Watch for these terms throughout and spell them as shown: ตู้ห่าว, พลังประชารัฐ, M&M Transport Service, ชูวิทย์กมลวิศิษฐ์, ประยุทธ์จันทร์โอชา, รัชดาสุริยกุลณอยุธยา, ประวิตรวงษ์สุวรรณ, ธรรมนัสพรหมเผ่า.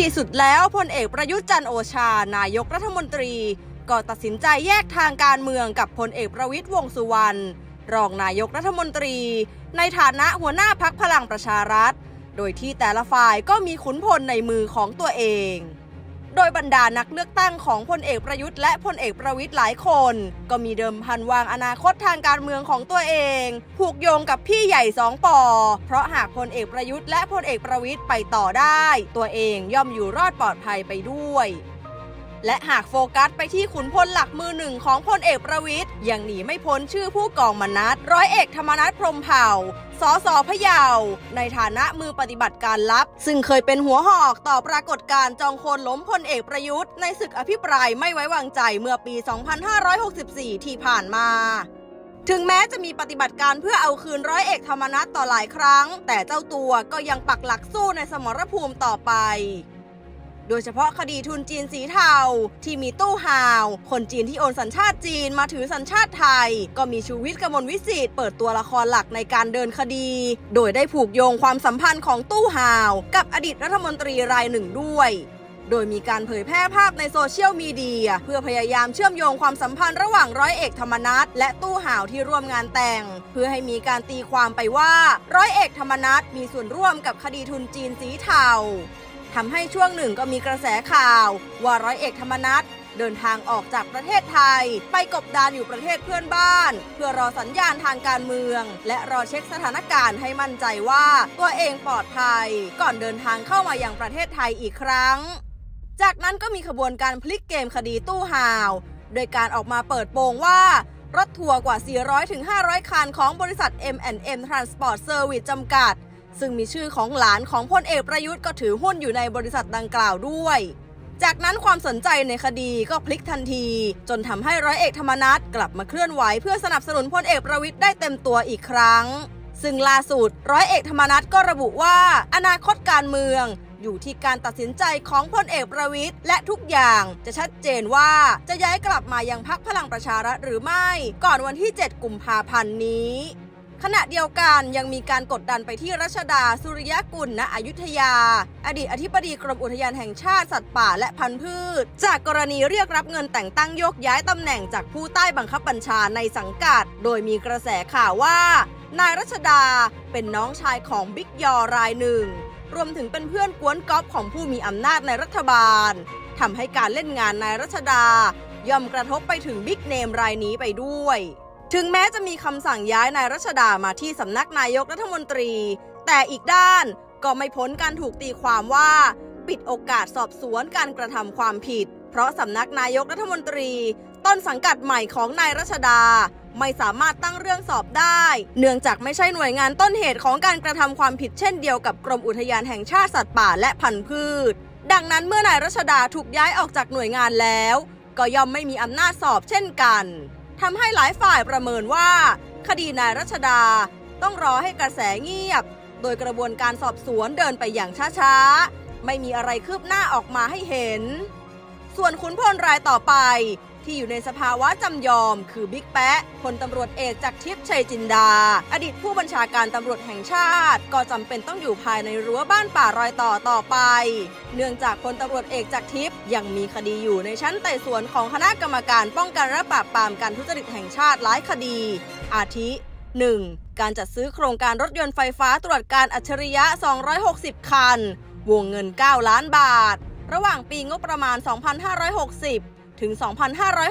ที่สุดแล้วพลเอกประยุทธ์จันทร์โอชานายกรัฐมนตรีก็ตัดสินใจแยกทางการเมืองกับพลเอกประวิตรวงษ์สุวรรณรองนายกรัฐมนตรีในฐานะหัวหน้าพรรคพลังประชารัฐโดยที่แต่ละฝ่ายก็มีขุนพลในมือของตัวเองโดยบรรดานักเลือกตั้งของพลเอกประยุทธ์และพลเอกประวิตรหลายคนก็มีเดิมพันวางอนาคตทางการเมืองของตัวเองผูกโยงกับพี่ใหญ่สองปอเพราะหากพลเอกประยุทธ์และพลเอกประวิตรไปต่อได้ตัวเองย่อมอยู่รอดปลอดภัยไปด้วยและหากโฟกัสไปที่ขุนพลหลักมือหนึ่งของพลเอกประวิตรยังหนีไม่พ้นชื่อผู้กองมนัสร้อยเอกธรรมนัสพรหมเผ่าสสพะเยาในฐานะมือปฏิบัติการลับซึ่งเคยเป็นหัวหอกต่อปรากฏการณ์จองโคนล้มพลเอกประยุทธ์ในศึกอภิปรายไม่ไว้วางใจเมื่อปี 2564 ที่ผ่านมาถึงแม้จะมีปฏิบัติการเพื่อเอาคืนร้อยเอกธรรมนัสต่อหลายครั้งแต่เจ้าตัวก็ยังปักหลักสู้ในสมรภูมิต่อไปโดยเฉพาะคดีทุนจีนสีเทาที่มีตู้ห่าวคนจีนที่โอนสัญชาติจีนมาถือสัญชาติไทยก็มีชูวิทย์กมลวิศิษฐ์เปิดตัวละครหลักในการเดินคดีโดยได้ผูกโยงความสัมพันธ์ของตู้ห่าวกับอดีตรัฐมนตรีรายหนึ่งด้วยโดยมีการเผยแพร่ภาพในโซเชียลมีเดียเพื่อพยายามเชื่อมโยงความสัมพันธ์ระหว่างร้อยเอกธรรมนัสและตู้ห่าวที่ร่วมงานแต่งเพื่อให้มีการตีความไปว่าร้อยเอกธรรมนัสมีส่วนร่วมกับคดีทุนจีนสีเทาทำให้ช่วงหนึ่งก็มีกระแสข่าวว่าร้อยเอกธรรมนัสเดินทางออกจากประเทศไทยไปกบดานอยู่ประเทศเพื่อนบ้านเพื่อรอสัญญาณทางการเมืองและรอเช็คสถานการณ์ให้มั่นใจว่าตัวเองปลอดภัยก่อนเดินทางเข้ามายังประเทศไทยอีกครั้งจากนั้นก็มีขบวนการพลิกเกมคดีตู้ห่าวโดยการออกมาเปิดโปงว่ารถทัวร์กว่า 400-500 คันของบริษัท M&M Transport Service จำกัดซึ่งมีชื่อของหลานของพลเอกประยุทธ์ก็ถือหุ้นอยู่ในบริษัทดังกล่าวด้วยจากนั้นความสนใจในคดีก็พลิกทันทีจนทำให้ร้อยเอกธรรมนัสกลับมาเคลื่อนไหวเพื่อสนับสนุนพลเอกประวิตรได้เต็มตัวอีกครั้งซึ่งล่าสุดร้อยเอกธรรมนัสก็ระบุว่าอนาคตการเมืองอยู่ที่การตัดสินใจของพลเอกประวิตรและทุกอย่างจะชัดเจนว่าจะย้ายกลับมายังพรรคพลังประชารัฐหรือไม่ก่อนวันที่ 7 กุมภาพันธ์นี้ขณะเดียวกันยังมีการกดดันไปที่รัชดาสุริยกุลณอยุธยาอดีตอธิบดีกรมอุทยานแห่งชาติสัตว์ป่าและพันธุ์พืชจากกรณีเรียกรับเงินแต่งตั้งโยกย้ายตำแหน่งจากผู้ใต้บังคับบัญชาในสังกัดโดยมีกระแสข่าวว่านายรัชดาเป็นน้องชายของบิ๊กยอรายหนึ่งรวมถึงเป็นเพื่อนกวนก๊อปของผู้มีอำนาจในรัฐบาลทำให้การเล่นงานนายรัชดาย่อมกระทบไปถึงบิ๊กเนมรายนี้ไปด้วยถึงแม้จะมีคำสั่งย้ายนายรัชดามาที่สำนักนายกรัฐมนตรีแต่อีกด้านก็ไม่พ้นการถูกตีความว่าปิดโอกาสสอบสวนการกระทำความผิดเพราะสำนักนายกรัฐมนตรีต้นสังกัดใหม่ของนายรัชดาไม่สามารถตั้งเรื่องสอบได้เนื่องจากไม่ใช่หน่วยงานต้นเหตุของการกระทำความผิดเช่นเดียวกับกรมอุทยานแห่งชาติสัตว์ป่าและพันธุ์พืชดังนั้นเมื่อนายรัชดาถูกย้ายออกจากหน่วยงานแล้วก็ย่อมไม่มีอำนาจสอบเช่นกันทำให้หลายฝ่ายประเมินว่าคดีนายรัชดาต้องรอให้กระแสเงียบโดยกระบวนการสอบสวนเดินไปอย่างช้าๆไม่มีอะไรคืบหน้าออกมาให้เห็นส่วนขุนพลรายต่อไปที่อยู่ในสภาวะจำยอมคือบิ๊กแป๊ะพลตำรวจเอกจากทิพย์ชัยจินดาอดีตผู้บัญชาการตำรวจแห่งชาติก็จำเป็นต้องอยู่ภายในรั้วบ้านป่ารอยต่อไปเนื่องจากพลตำรวจเอกจากทิพย์ยังมีคดีอยู่ในชั้นไต่สวนของคณะกรรมการป้องกันและปราบปรามการทุจริตแห่งชาติหลายคดีอาทิ 1. การจัดซื้อโครงการรถยนต์ไฟฟ้าตรวจการอัจฉริยะ260คันวงเงิน9ล้านบาทระหว่างปีงบประมาณ2560ถึง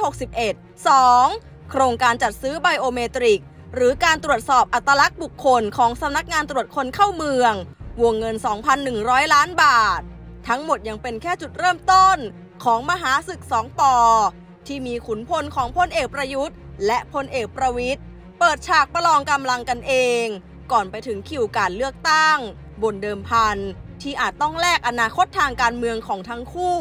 2,561 2. โครงการจัดซื้อไบโอเมตริกหรือการตรวจสอบอัตลักษณ์บุคคลของสำนักงานตรวจคนเข้าเมืองวงเงิน 2,100 ล้านบาททั้งหมดยังเป็นแค่จุดเริ่มต้นของมหาศึก2ปที่มีขุนพลของพลเอกประยุทธ์และพลเอกประวิตรเปิดฉากประลองกำลังกันเองก่อนไปถึงคิวการเลือกตั้งบนเดิมพันที่อาจต้องแลกอนาคตทางการเมืองของทั้งคู่